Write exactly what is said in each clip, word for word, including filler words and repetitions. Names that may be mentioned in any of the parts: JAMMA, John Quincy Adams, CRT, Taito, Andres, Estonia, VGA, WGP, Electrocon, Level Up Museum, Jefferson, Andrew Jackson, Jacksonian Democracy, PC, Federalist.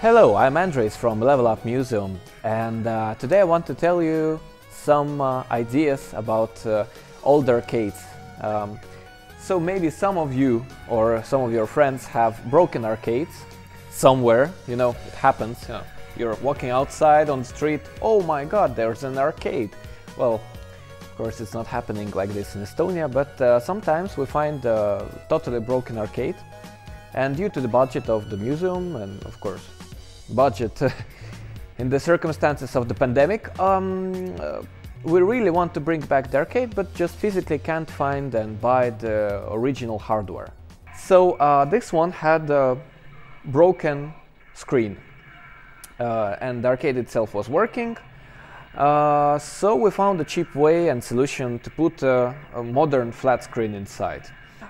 Hello, I'm Andres from Level Up Museum, and uh, today I want to tell you some uh, ideas about uh, older arcades. Um, so maybe some of you or some of your friends have broken arcades somewhere, you know, it happens. You know, you're walking outside on the street, oh my god, there's an arcade. Well, of course it's not happening like this in Estonia, but uh, sometimes we find a totally broken arcade, and due to the budget of the museum and of course budget in the circumstances of the pandemic, um, uh, we really want to bring back the arcade, but just physically can't find and buy the original hardware. So uh, this one had a broken screen, uh, and the arcade itself was working, uh, so we found a cheap way and solution to put a, a modern flat screen inside.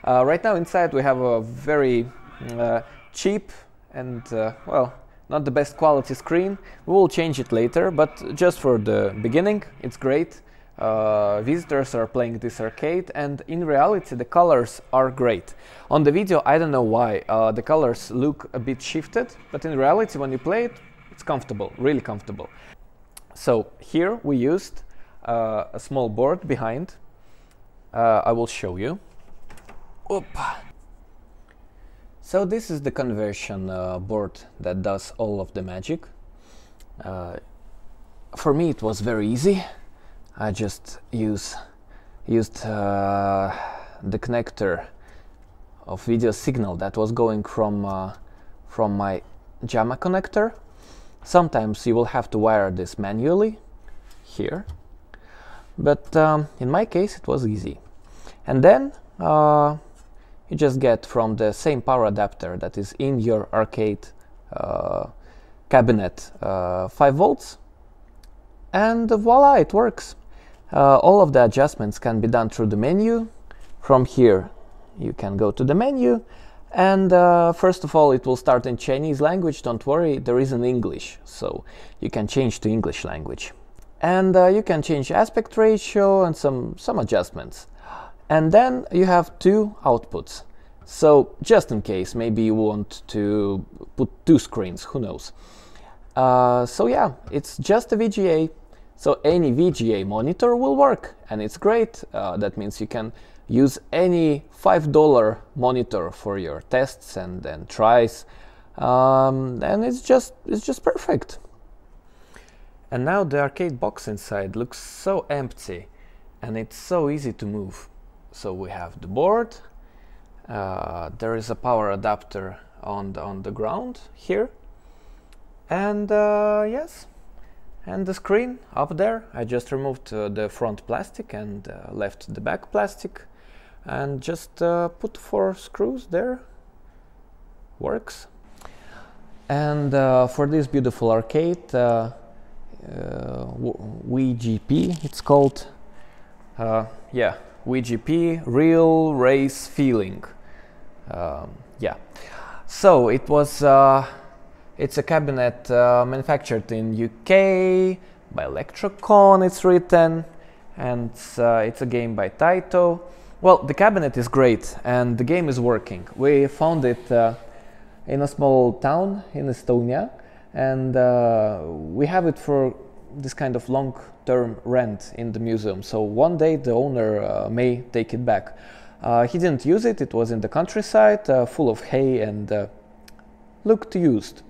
Uh, right now inside we have a very uh, cheap and uh, well, not the best quality screen. We will change it later, but just for the beginning it's great. Uh, visitors are playing this arcade, and in reality the colors are great. On the video I don't know why uh, the colors look a bit shifted, but in reality when you play it, it's comfortable, really comfortable. So here we used uh, a small board behind. Uh, I will show you. Opa. So this is the conversion uh, board that does all of the magic. Uh, for me it was very easy. I just use, used uh, the connector of video signal that was going from, uh, from my JAMMA connector. Sometimes you will have to wire this manually here, but um, in my case it was easy. And then uh, you just get from the same power adapter that is in your arcade uh, cabinet uh, five volts, and voila, it works. Uh, all of the adjustments can be done through the menu. From here you can go to the menu, and uh, first of all it will start in Chinese language. Don't worry, there is an English, so you can change to English language, and uh, you can change aspect ratio and some, some adjustments. And then you have two outputs, so just in case maybe you want to put two screens, who knows. Uh, so yeah, it's just a V G A, so any V G A monitor will work, and it's great. Uh, that means you can use any five dollar monitor for your tests and then tries, um, and it's just it's just perfect. And now the arcade box inside looks so empty, and it's so easy to move. So we have the board, uh, there is a power adapter on the, on the ground here, and uh, yes, and the screen up there. I just removed uh, the front plastic and uh, left the back plastic, and just uh, put four screws there, works. And uh, for this beautiful arcade, uh, uh, W G P it's called, uh, yeah. W G P, real race feeling. Um, yeah, so it was. Uh, it's a cabinet uh, manufactured in U K by Electrocon. It's written, and uh, it's a game by Taito. Well, the cabinet is great, and the game is working. We found it uh, in a small town in Estonia, and uh, we have it for this kind of long-term rent in the museum, so one day the owner uh, may take it back. Uh, he didn't use it, it was in the countryside, uh, full of hay, and uh, looked used.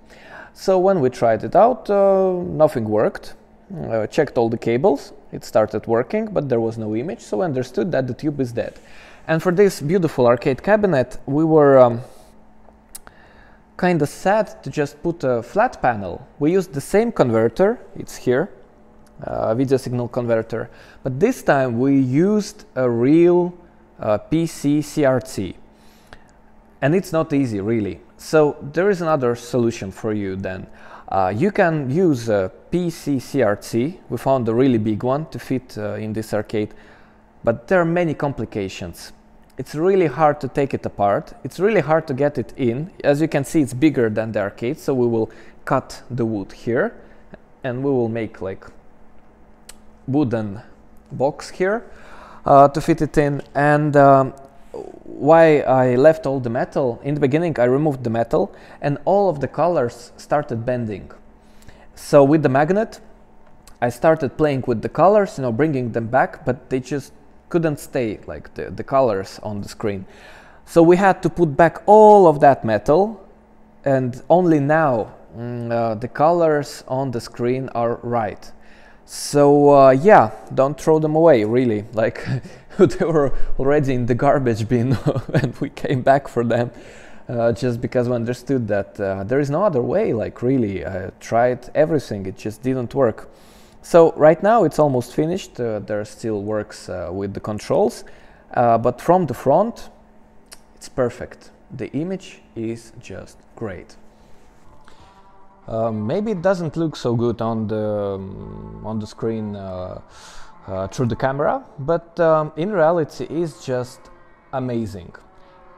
So when we tried it out, uh, nothing worked. Uh, checked all the cables, it started working, but there was no image, so understood that the tube is dead. And for this beautiful arcade cabinet, we were um, kind of sad to just put a flat panel. We used the same converter, it's here, uh, video signal converter, but this time we used a real uh, P C C R T, and it's not easy really. So there is another solution for you then. Uh, you can use a P C C R T, we found a really big one to fit uh, in this arcade, but there are many complications. It's really hard to take it apart, it's really hard to get it in. As you can see, it's bigger than the arcade, so we will cut the wood here, and we will make like wooden box here uh, to fit it in. And um, why I left all the metal, in the beginning I removed the metal and all of the colors started bending. So with the magnet I started playing with the colors, you know, bringing them back, but they just couldn't stay, like the, the colors on the screen. So we had to put back all of that metal, and only now mm, uh, the colors on the screen are right. So uh, yeah, don't throw them away, really, like they were already in the garbage bin and we came back for them uh, just because we understood that uh, there is no other way, like really. I tried everything, it just didn't work. So right now it's almost finished, uh, there still works uh, with the controls, uh, but from the front it's perfect. The image is just great. Uh, maybe it doesn't look so good on the um, on the screen uh, uh, through the camera, but um, in reality it's just amazing.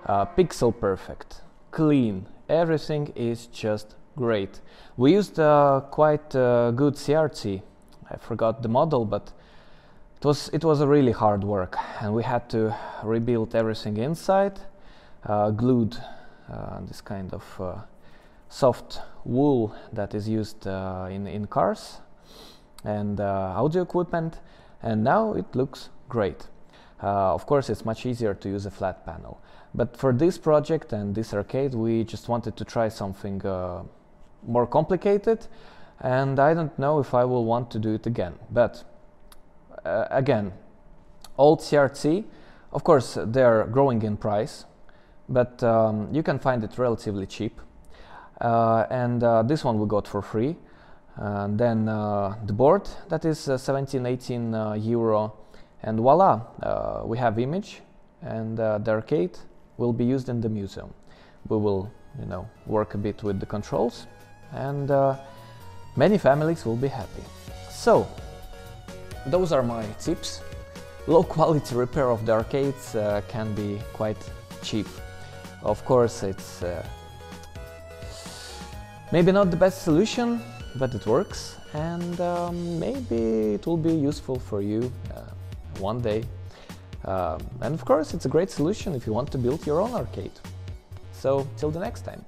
Uh, pixel perfect, clean, everything is just great. We used uh, quite uh, good C R T. I forgot the model, but it was it was a really hard work, and we had to rebuild everything inside, uh, glued uh, this kind of uh, soft wool that is used uh, in, in cars and uh, audio equipment, and now it looks great. Uh, of course it's much easier to use a flat panel, but for this project and this arcade we just wanted to try something uh, more complicated, and I don't know if I will want to do it again. But uh, again, old C R T, of course they are growing in price, but um, you can find it relatively cheap. Uh, and uh, this one we got for free, and then uh, the board that is uh, seventeen eighteen uh, euro, and voila, uh, we have image, and uh, the arcade will be used in the museum. We will, you know, work a bit with the controls, and uh, many families will be happy. So those are my tips. Low quality repair of the arcades uh, can be quite cheap. Of course it's uh, maybe not the best solution, but it works, and um, maybe it will be useful for you uh, one day. Um, and of course, it's a great solution if you want to build your own arcade. So, till the next time.